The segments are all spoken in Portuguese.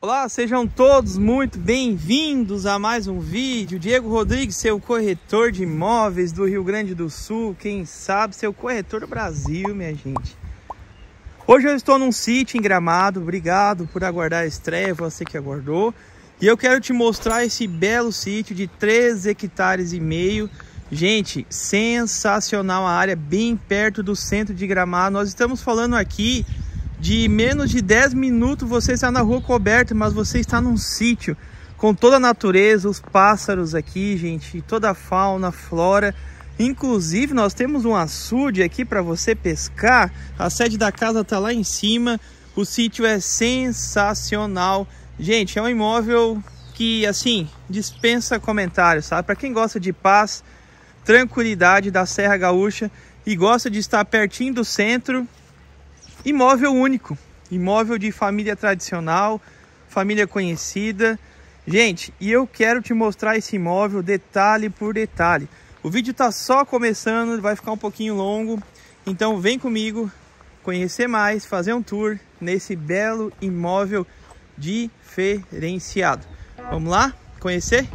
Olá, sejam todos muito bem-vindos a mais um vídeo. Diego Rodrigues, seu corretor de imóveis do Rio Grande do Sul, quem sabe seu corretor do Brasil, minha gente. Hoje eu estou num sítio em Gramado, obrigado por aguardar a estreia, você que aguardou. E eu quero te mostrar esse belo sítio de 13 hectares e meio. Gente, sensacional a área, bem perto do centro de Gramado. Nós estamos falando aqui de menos de 10 minutos você está na rua coberta, mas você está num sítio com toda a natureza, os pássaros aqui, gente, toda a fauna, flora. Inclusive, nós temos um açude aqui para você pescar. A sede da casa está lá em cima. O sítio é sensacional. Gente, é um imóvel que, assim, dispensa comentários, sabe? Para quem gosta de paz, tranquilidade da Serra Gaúcha e gosta de estar pertinho do centro. Imóvel único, imóvel de família tradicional, família conhecida. Gente, e eu quero te mostrar esse imóvel detalhe por detalhe. O vídeo tá só começando, vai ficar um pouquinho longo. Então vem comigo conhecer mais, fazer um tour nesse belo imóvel diferenciado. Vamos lá conhecer?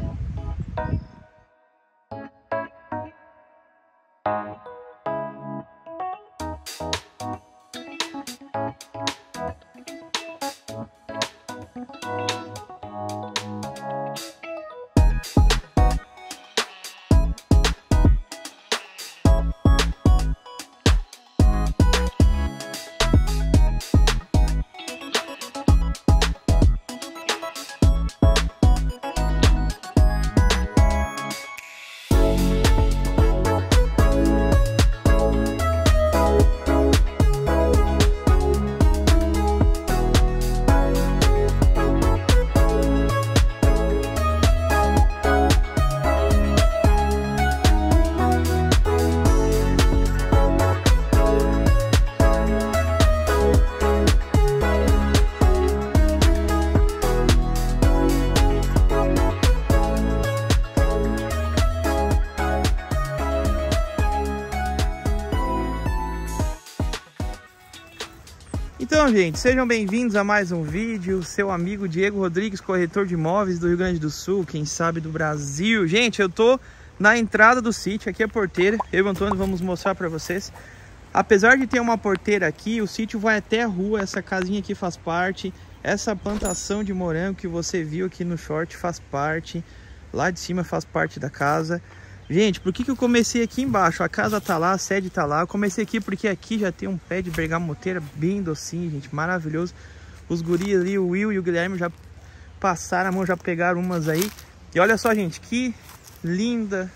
Então, gente, sejam bem-vindos a mais um vídeo. Seu amigo Diego Rodrigues, corretor de imóveis do Rio Grande do Sul, quem sabe do Brasil. Gente, eu tô na entrada do sítio, aqui é a porteira. Eu e o Antônio vamos mostrar para vocês. Apesar de ter uma porteira aqui, o sítio vai até a rua, essa casinha aqui faz parte. Essa plantação de morango que você viu aqui no short faz parte. Lá de cima faz parte da casa. Gente, por que eu comecei aqui embaixo? A casa tá lá, a sede tá lá. Eu comecei aqui porque aqui já tem um pé de bergamoteira bem docinho, gente. Maravilhoso. Os guris ali, o Will e o Guilherme já passaram a mão, já pegaram umas aí. E olha só, gente, que linda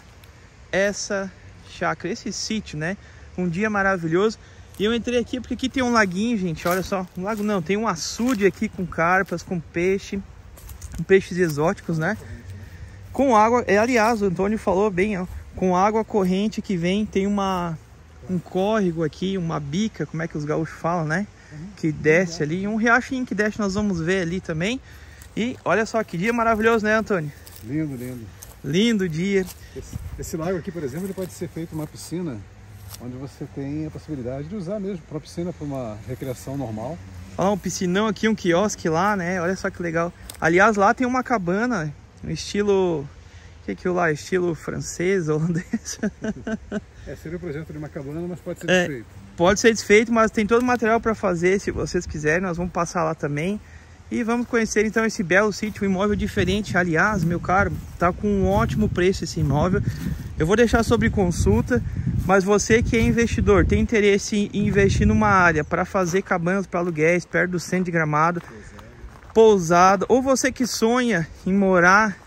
essa chácara, esse sítio, né? Um dia maravilhoso. E eu entrei aqui porque aqui tem um laguinho, gente. Olha só, um lago não, tem um açude aqui com carpas, com peixe, com peixes exóticos, né? Com água, aliás, o Antônio falou bem, ó, com água corrente que vem, tem um córrego aqui, uma bica, como é que os gaúchos falam, né? Que desce ali, um riachinho que desce, nós vamos ver ali também. E olha só, que dia maravilhoso, né, Antônio? Lindo, lindo. Lindo dia. Esse lago aqui, por exemplo, ele pode ser feito uma piscina, onde você tem a possibilidade de usar mesmo para piscina, para uma recreação normal. Olha um piscinão aqui, um quiosque lá, né? Olha só que legal. Aliás, lá tem uma cabana, um estilo, estilo francês, holandês. Seria o projeto de uma cabana, mas pode ser desfeito. Pode ser desfeito, mas tem todo o material para fazer, se vocês quiserem, nós vamos passar lá também. E vamos conhecer então esse belo sítio, um imóvel diferente. Aliás, meu caro, tá com um ótimo preço esse imóvel. Eu vou deixar sobre consulta, mas você que é investidor, tem interesse em investir numa área para fazer cabanas para aluguéis, perto do centro de Gramado, pousada, ou você que sonha em morar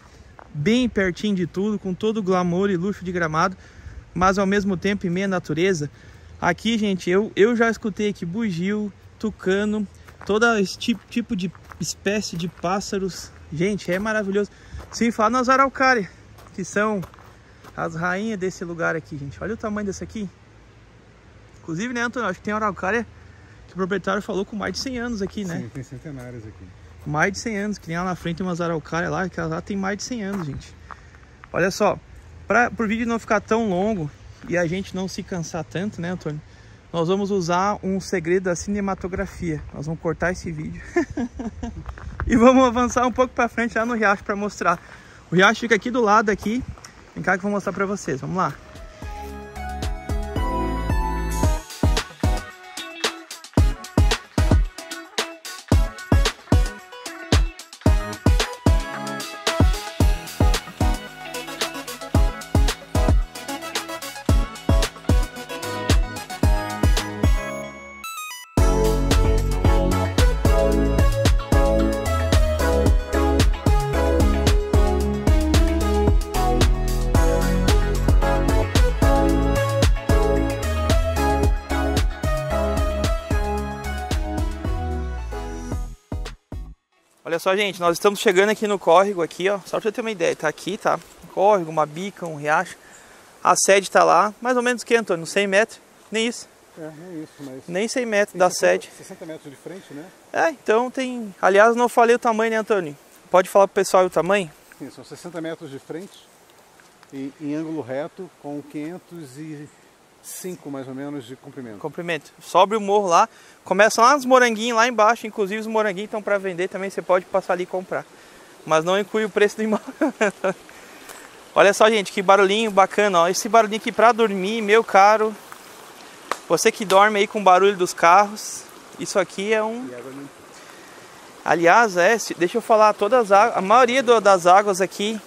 bem pertinho de tudo, com todo o glamour e luxo de Gramado, mas ao mesmo tempo em meia natureza. Aqui, gente, eu já escutei aqui bugio, tucano, todo esse tipo de espécie de pássaros. Gente, é maravilhoso. Sem falar nas araucárias, que são as rainhas desse lugar aqui, gente. Olha o tamanho dessa aqui. Inclusive, né, Antônio, acho que tem araucária que o proprietário falou com mais de 100 anos aqui, né? Sim, tem centenários aqui. Mais de 100 anos, que nem lá na frente tem umas araucárias lá, que lá tem mais de 100 anos, gente. Olha só, para o vídeo não ficar tão longo e a gente não se cansar tanto, né, Antônio? Nós vamos usar um segredo da cinematografia. Nós vamos cortar esse vídeo E vamos avançar um pouco para frente lá no riacho para mostrar. O riacho fica aqui do lado aqui. Vem cá que eu vou mostrar para vocês. Vamos lá. Olha só, gente, nós estamos chegando aqui no córrego, aqui, ó, só pra você ter uma ideia, tá aqui, tá? Um córrego, uma bica, um riacho, a sede tá lá, mais ou menos o que, Antônio? 100 metros? Nem isso? É, nem isso, mas... Nem 100 metros da sede. 60 metros de frente, né? É, então tem... Aliás, não falei o tamanho, né, Antônio? Pode falar pro pessoal o tamanho? Sim, são 60 metros de frente, em ângulo reto, com 505 mais ou menos de comprimento. Comprimento. Sobe o morro lá. Começa lá nos moranguinhos lá embaixo, inclusive os moranguinhos estão para vender também, você pode passar ali e comprar. Mas não inclui o preço do imóvel. Olha só, gente, que barulhinho bacana, ó. Esse barulhinho aqui para dormir, meu caro. Você que dorme aí com o barulho dos carros, isso aqui é um... Aliás, deixa eu falar, todas as águas, a maioria das águas aqui,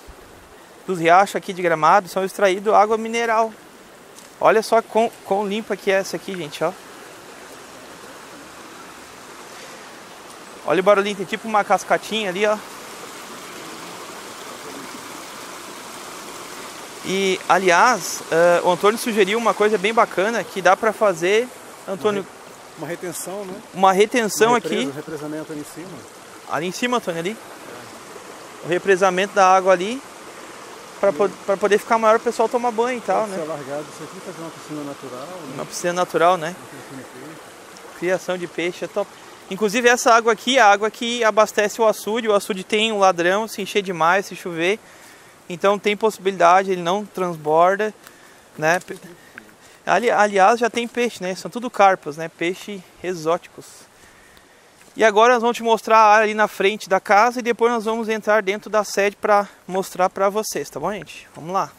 dos riachos aqui de Gramado, são extraídas água mineral. Olha só quão limpa que é essa aqui, gente, ó. Olha o barulhinho, tem tipo uma cascatinha ali, ó. E, aliás, o Antônio sugeriu uma coisa bem bacana que dá pra fazer, Antônio... Uma retenção, né? Uma retenção, uma represa, aqui. Um represamento ali em cima. Ali em cima, Antônio, ali. É. O represamento da água ali. Para poder ficar maior, o pessoal tomar banho e tal, né? Pode ser alargado isso aqui, fazer uma piscina natural, né? Uma piscina natural, né? Criação de peixe é top. Inclusive essa água aqui, a água que abastece o açude tem um ladrão, se encher demais, se chover. Então tem possibilidade, ele não transborda, né? Aliás, já tem peixe, né? São tudo carpas, né? Peixe exóticos. E agora nós vamos te mostrar a área ali na frente da casa e depois nós vamos entrar dentro da sede para mostrar para vocês, tá bom, gente? Vamos lá.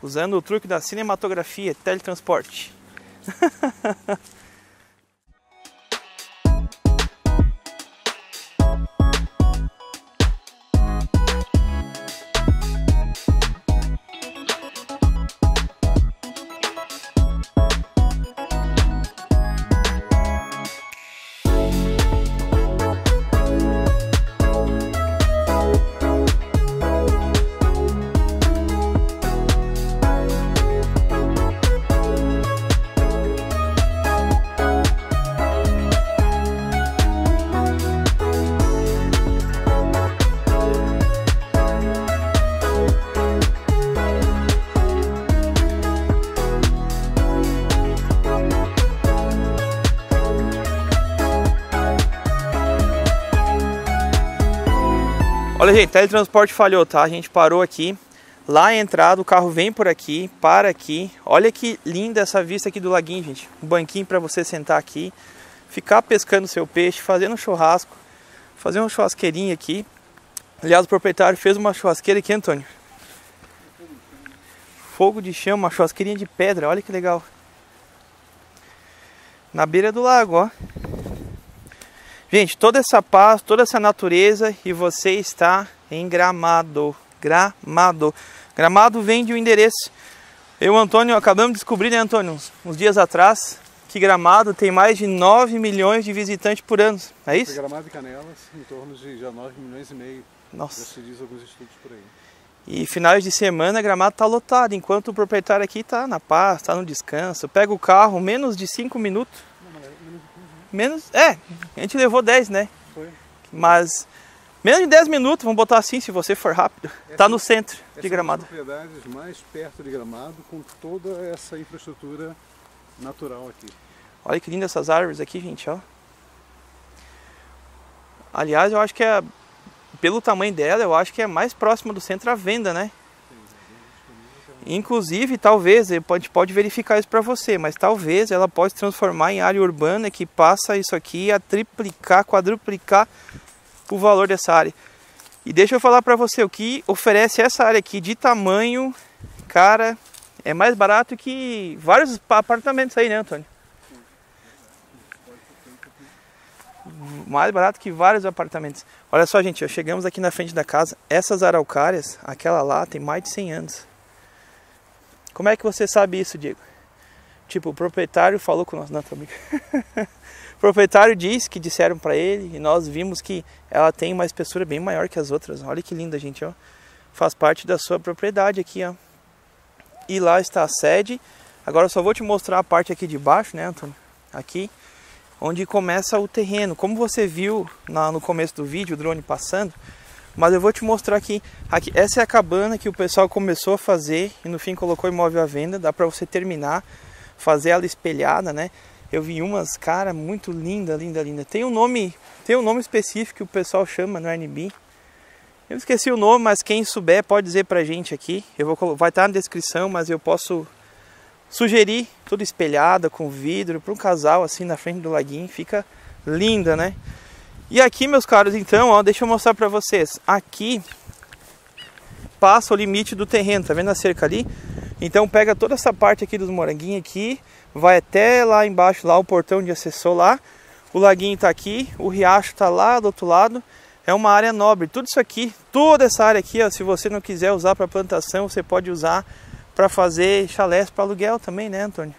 Usando o truque da cinematografia, teletransporte. Olha, gente, teletransporte falhou, tá? A gente parou aqui, lá a entrada, o carro vem por aqui, para aqui. Olha que linda essa vista aqui do laguinho, gente. Um banquinho para você sentar aqui, ficar pescando seu peixe, fazendo um churrasco, fazer uma churrasqueirinha aqui. Aliás, o proprietário fez uma churrasqueira aqui, Antônio. Fogo de chama, uma churrasqueirinha de pedra, olha que legal. Na beira do lago, ó. Gente, toda essa paz, toda essa natureza e você está em Gramado. Gramado. Gramado vem de um endereço. Eu e o Antônio acabamos de descobrir, né, Antônio, uns dias atrás, que Gramado tem mais de 9 milhões de visitantes por ano. É isso? Gramado e Canelas, em torno de já 9 milhões e meio. Nossa. Já se diz alguns estudos por aí. E finais de semana, Gramado está lotado, enquanto o proprietário aqui está na paz, está no descanso. Pega o carro, menos de 5 minutos. Menos, a gente levou 10, né? Foi. Mas menos de 10 minutos, vamos botar assim, se você for rápido. Está no centro de Gramado. São as propriedades mais perto de Gramado, com toda essa infraestrutura natural aqui. Olha que linda essas árvores aqui, gente, ó. Aliás, eu acho que pelo tamanho dela, eu acho que é mais próxima do centro à venda, né? Inclusive, talvez, a gente pode verificar isso para você, mas talvez ela pode se transformar em área urbana que passa isso aqui a triplicar, quadruplicar o valor dessa área. E deixa eu falar para você, o que oferece essa área aqui de tamanho, cara, é mais barato que vários apartamentos aí, né, Antônio? Mais barato que vários apartamentos. Olha só, gente, ó, chegamos aqui na frente da casa. Essas araucárias, aquela lá, tem mais de 100 anos. Como é que você sabe isso, Diego? Tipo, o proprietário falou com nós, não, tô brincando. O proprietário disse que disseram para ele, e nós vimos que ela tem uma espessura bem maior que as outras. Olha que linda, gente, ó. Faz parte da sua propriedade aqui, ó. E lá está a sede. Agora eu só vou te mostrar a parte aqui de baixo, né, Antônio? Aqui, onde começa o terreno. Como você viu no começo do vídeo, o drone passando, mas eu vou te mostrar aqui. Essa é a cabana que o pessoal começou a fazer e no fim colocou imóvel à venda. Dá para você terminar, fazer ela espelhada, né? Eu vi umas, cara, muito linda, linda, linda. Tem um nome específico que o pessoal chama no Airbnb. Eu esqueci o nome, mas quem souber pode dizer pra gente aqui. Vai estar na descrição, mas eu posso sugerir tudo espelhada com vidro para um casal assim na frente do laguinho, fica linda, né? E aqui, meus caros, então, ó, deixa eu mostrar pra vocês. Aqui passa o limite do terreno, tá vendo a cerca ali? Então pega toda essa parte aqui dos moranguinhos aqui, vai até lá embaixo, lá o portão de acesso lá. O laguinho tá aqui, o riacho tá lá do outro lado. É uma área nobre. Tudo isso aqui, toda essa área aqui, ó, se você não quiser usar para plantação, você pode usar para fazer chalés para aluguel também, né, Antônio?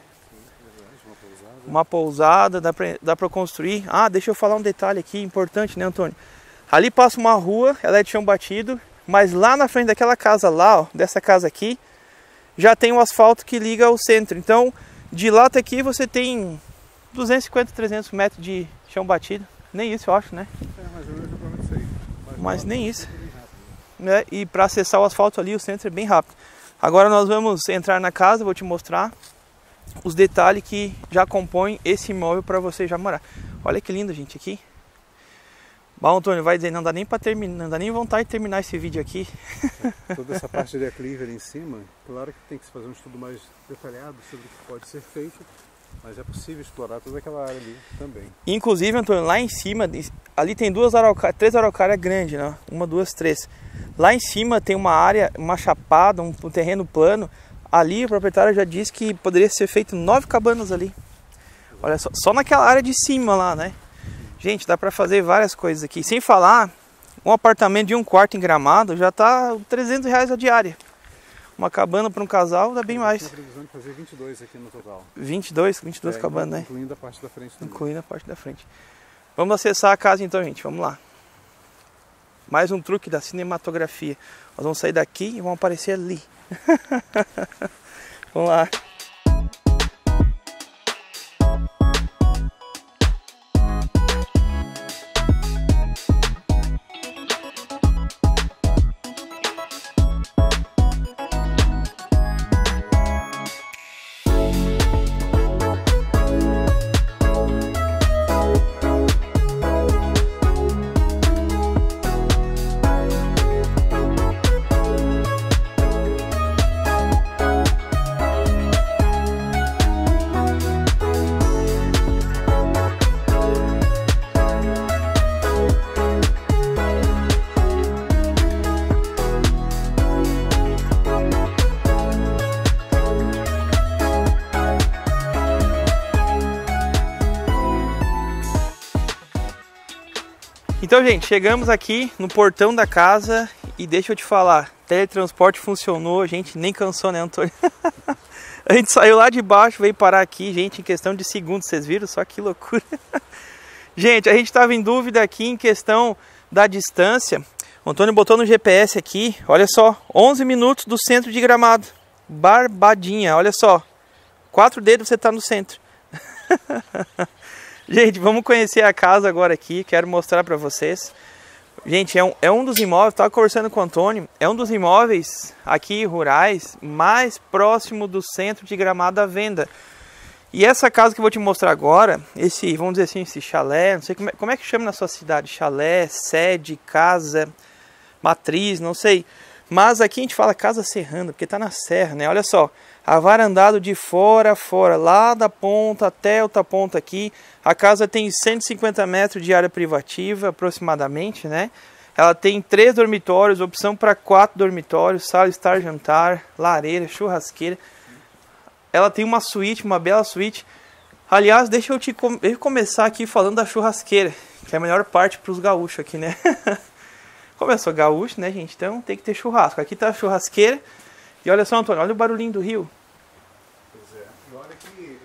Uma pousada, dá para construir. Ah, deixa eu falar um detalhe aqui importante, né, Antônio? Ali passa uma rua, ela é de chão batido, mas lá na frente daquela casa lá, ó, dessa casa aqui, já tem um asfalto que liga ao centro. Então, de lá até aqui você tem 250, 300 metros de chão batido. Nem isso, eu acho, né? É, mas eu provavelmente sei. Mas nem isso. Né? E para acessar o asfalto ali, o centro é bem rápido. Agora nós vamos entrar na casa, vou te mostrar os detalhes que já compõem esse imóvel para você já morar. Olha que lindo, gente, aqui. Bom, Antônio, vai dizer, não dá nem para terminar, não dá nem vontade de terminar esse vídeo aqui. Toda essa parte de aclive ali em cima, claro que tem que se fazer um estudo mais detalhado sobre o que pode ser feito, mas é possível explorar toda aquela área ali também. Inclusive, Antônio, lá em cima, ali tem três araucárias grandes, né? Uma, duas, três. Lá em cima tem uma área, uma chapada, um terreno plano. Ali o proprietário já disse que poderia ser feito 9 cabanas ali. Olha só naquela área de cima lá, né? Gente, dá para fazer várias coisas aqui. Sem falar, um apartamento de um quarto em Gramado já tá R$300 a diária. Uma cabana para um casal dá bem mais. Tem previsão de fazer 22 aqui no total. 22 cabanas, né? Incluindo a parte da frente também. Incluindo a parte da frente. Vamos acessar a casa então, gente. Vamos lá. Mais um truque da cinematografia. Nós vamos sair daqui e vamos aparecer ali. Vamos lá. Então, gente, chegamos aqui no portão da casa e deixa eu te falar, teletransporte funcionou, a gente nem cansou, né, Antônio? A gente saiu lá de baixo, veio parar aqui, gente, em questão de segundos, vocês viram? Só que loucura! Gente, a gente estava em dúvida aqui em questão da distância. O Antônio botou no GPS aqui, olha só, 11 minutos do centro de Gramado. Barbadinha, olha só, 4 dedos você está no centro. Gente, vamos conhecer a casa agora aqui, quero mostrar para vocês. Gente, é um dos imóveis, estava conversando com o Antônio, é um dos imóveis aqui rurais mais próximo do centro de Gramado à venda. E essa casa que eu vou te mostrar agora, esse, vamos dizer assim, esse chalé, não sei como é que chama na sua cidade, chalé, sede, casa, matriz, não sei. Mas aqui a gente fala casa serrana, porque está na serra, né? Olha só, avarandado de fora a fora, lá da ponta até outra ponta aqui. A casa tem 150 metros de área privativa, aproximadamente, né? Ela tem 3 dormitórios, opção para 4 dormitórios, sala, estar, jantar, lareira, churrasqueira. Ela tem uma suíte, uma bela suíte. Aliás, deixa eu começar aqui falando da churrasqueira, que é a melhor parte para os gaúchos aqui, né? Como eu sou gaúcho, né, gente? Então tem que ter churrasco. Aqui tá a churrasqueira. E olha só, Antônio, olha o barulhinho do rio. Pois é. E olha que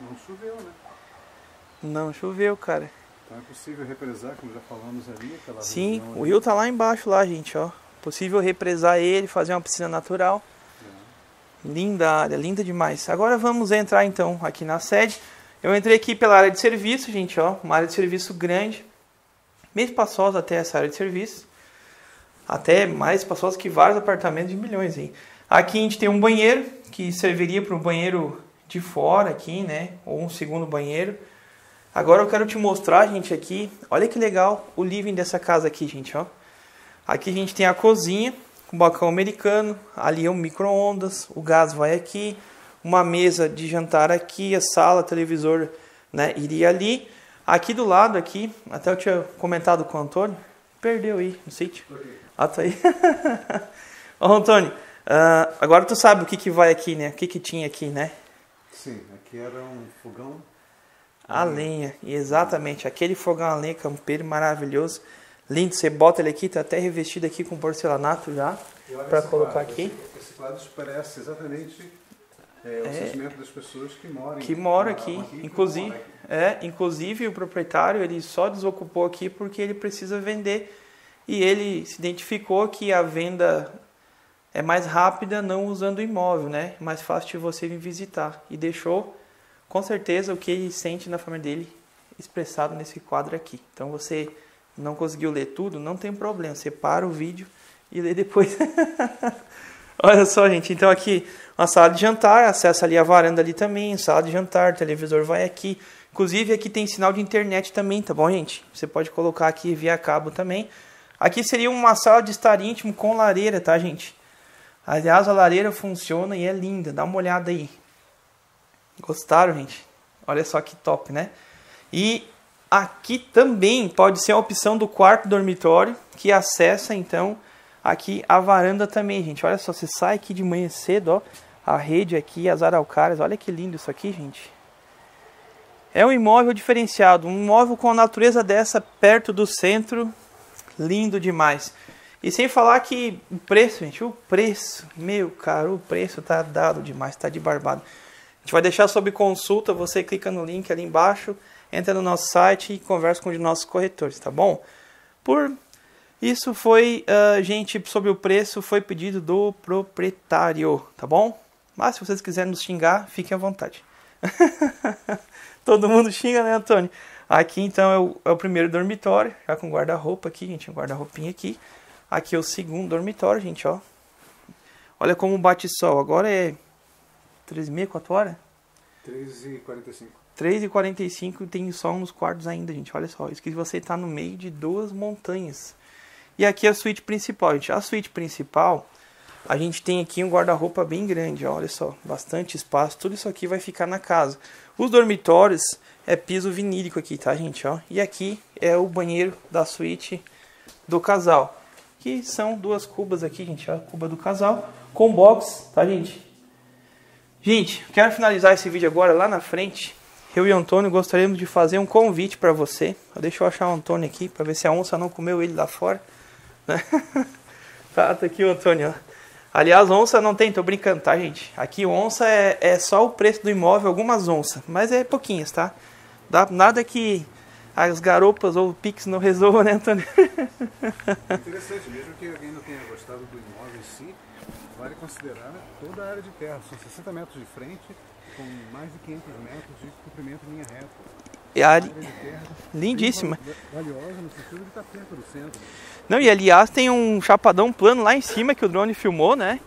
não choveu, né? Não choveu, cara. Então é possível represar, como já falamos ali. Aquela sim, o rio ali. Tá lá embaixo, lá, gente, ó. Possível represar ele, fazer uma piscina natural. É. Linda área, linda demais. Agora vamos entrar, então, aqui na sede. Eu entrei aqui pela área de serviço, gente, ó. Uma área de serviço grande. Meio espaçosa até essa área de serviço. Até mais espaçosa que vários apartamentos de milhões, hein? Aqui a gente tem um banheiro, que serviria para o banheiro de fora aqui, né? Ou um segundo banheiro. Agora eu quero te mostrar, gente, aqui. Olha que legal o living dessa casa aqui, gente, ó. Aqui a gente tem a cozinha, com balcão americano. Ali é um micro-ondas, o gás vai aqui. Uma mesa de jantar aqui, a sala, televisor, né? Iria ali. Aqui do lado, aqui, até eu tinha comentado com o Antônio. Perdeu aí, não sei. Ah, tá aí. Ô, Antônio, agora tu sabe o que que vai aqui, né? O que que tinha aqui, né? Sim, aqui era um fogão. A lenha, exatamente. Aquele fogão a lenha campeiro maravilhoso. Lindo, você bota ele aqui, tá até revestido aqui com porcelanato já. Pra colocar quadro, aqui. Esse quadro expressa exatamente o sentimento das pessoas que moram aqui. Que moram aqui. Inclusive, inclusive o proprietário, ele só desocupou aqui porque ele precisa vender. E ele se identificou que a venda é mais rápida não usando o imóvel, né? Mais fácil de você vir visitar. E deixou, com certeza, o que ele sente na família dele expressado nesse quadro aqui. Então, você não conseguiu ler tudo, não tem problema. Você para o vídeo e lê depois. Olha só, gente. Então, aqui, uma sala de jantar. Acessa ali a varanda ali também. Sala de jantar, televisor vai aqui. Inclusive, aqui tem sinal de internet também, tá bom, gente? Você pode colocar aqui via cabo também. Aqui seria uma sala de estar íntimo com lareira, tá, gente? Aliás, a lareira funciona e é linda. Dá uma olhada aí. Gostaram, gente? Olha só que top, né? E aqui também pode ser a opção do quarto dormitório, que acessa, então, aqui a varanda também, gente. Olha só, você sai aqui de manhã cedo, ó. A rede aqui, as araucárias. Olha que lindo isso aqui, gente. É um imóvel diferenciado. Um imóvel com a natureza dessa perto do centro. Lindo demais. E sem falar que o preço, gente, o preço, meu caro, o preço tá dado demais, tá de barbado. A gente vai deixar sob consulta, você clica no link ali embaixo, entra no nosso site e conversa com um de nossos corretores, tá bom? Por isso foi, gente, sobre o preço, foi pedido do proprietário, tá bom? Mas se vocês quiserem nos xingar, fiquem à vontade. Todo mundo xinga, né, Antônio? Aqui, então, é o primeiro dormitório, já com guarda-roupa aqui, gente, um guarda-roupinha aqui. Aqui é o segundo dormitório, gente, ó. Olha como bate sol, agora é 3h30, 4 horas? 3h45. 3h45 tem sol nos quartos ainda, gente, olha só. Isso que você tá no meio de duas montanhas. E aqui é a suíte principal, gente. A suíte principal, a gente tem aqui um guarda-roupa bem grande, ó, olha só. Bastante espaço, tudo isso aqui vai ficar na casa. Os dormitórios... É piso vinílico aqui, tá, gente? Ó. E aqui é o banheiro da suíte do casal. Que são duas cubas aqui, gente. Ó. Cuba do casal com box, tá, gente? Gente, quero finalizar esse vídeo agora lá na frente. Eu e o Antônio gostaríamos de fazer um convite pra você. Deixa eu achar o Antônio aqui pra ver se a onça não comeu ele lá fora. Tá aqui o Antônio, ó. Aliás, onça não tem, tô brincando, tá, gente? Aqui onça é só o preço do imóvel, algumas onças, mas é pouquinhas, tá? Nada que as garopas ou o Pix não resolvam, né, Antônio? É interessante, mesmo que alguém não tenha gostado do imóvel em si, vale considerar toda a área de terra, são 60 metros de frente, com mais de 500 metros de comprimento em linha reta. É a área de terra lindíssima. Valiosa no sentido de estar perto do centro. Não, e aliás tem um chapadão plano lá em cima que o drone filmou, né?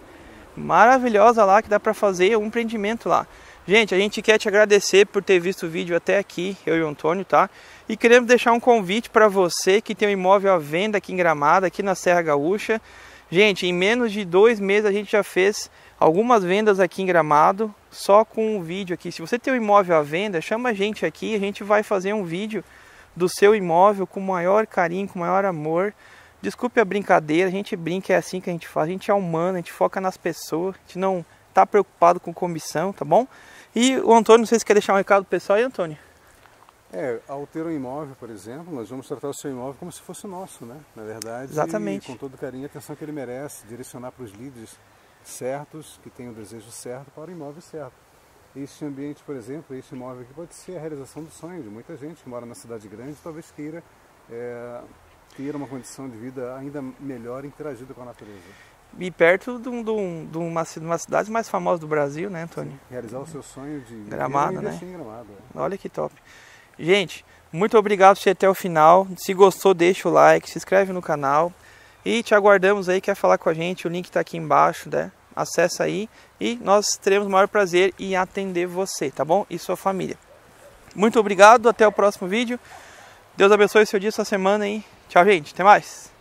Maravilhosa lá, que dá pra fazer um empreendimento lá. Gente, a gente quer te agradecer por ter visto o vídeo até aqui, eu e o Antônio, tá? E queremos deixar um convite para você que tem um imóvel à venda aqui em Gramado, aqui na Serra Gaúcha. Gente, em menos de 2 meses a gente já fez algumas vendas aqui em Gramado, só com um vídeo aqui. Se você tem um imóvel à venda, chama a gente aqui, a gente vai fazer um vídeo do seu imóvel com maior carinho, com maior amor. Desculpe a brincadeira, a gente brinca, é assim que a gente faz, a gente é humano, a gente foca nas pessoas, a gente não tá preocupado com comissão, tá bom? E o Antônio, não sei se quer deixar um recado pessoal aí, Antônio. É, ao ter um imóvel, por exemplo, nós vamos tratar o seu imóvel como se fosse nosso, né? Na verdade, exatamente. E com todo carinho e atenção que ele merece, direcionar para os líderes certos, que têm o desejo certo para o imóvel certo. Este ambiente, por exemplo, este imóvel aqui pode ser a realização do sonho de muita gente que mora na cidade grande, talvez queira ter uma condição de vida ainda melhor, interagida com a natureza. E perto de uma cidade mais famosa do Brasil, né, Antônio? Sim, realizar o seu sonho de Gramado, né? Em Gramado, é. Olha que top. Gente, muito obrigado por ser até o final. Se gostou, deixa o like, se inscreve no canal. E te aguardamos aí, quer falar com a gente, o link está aqui embaixo, né? Acessa aí e nós teremos o maior prazer em atender você, tá bom? E sua família. Muito obrigado, até o próximo vídeo. Deus abençoe seu dia, sua semana aí. Tchau, gente. Até mais.